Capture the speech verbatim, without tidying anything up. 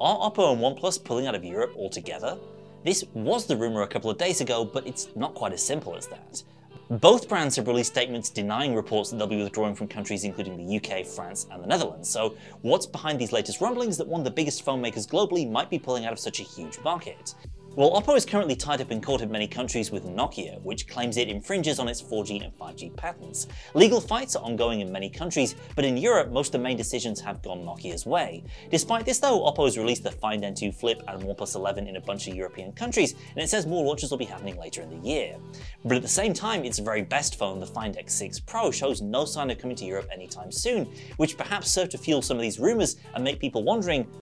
Are Oppo and OnePlus pulling out of Europe altogether? This was the rumor a couple of days ago, but it's not quite as simple as that. Both brands have released statements denying reports that they'll be withdrawing from countries including the U K, France, and the Netherlands. So what's behind these latest rumblings that one of the biggest phone makers globally might be pulling out of such a huge market? Well, Oppo is currently tied up in court in many countries with Nokia, which claims it infringes on its four G and five G patents. Legal fights are ongoing in many countries, but in Europe, most of the main decisions have gone Nokia's way. Despite this though, Oppo has released the Find N two Flip and OnePlus eleven in a bunch of European countries, and it says more launches will be happening later in the year. But at the same time, its very best phone, the Find X six Pro, shows no sign of coming to Europe anytime soon, which perhaps served to fuel some of these rumors and make people wondering,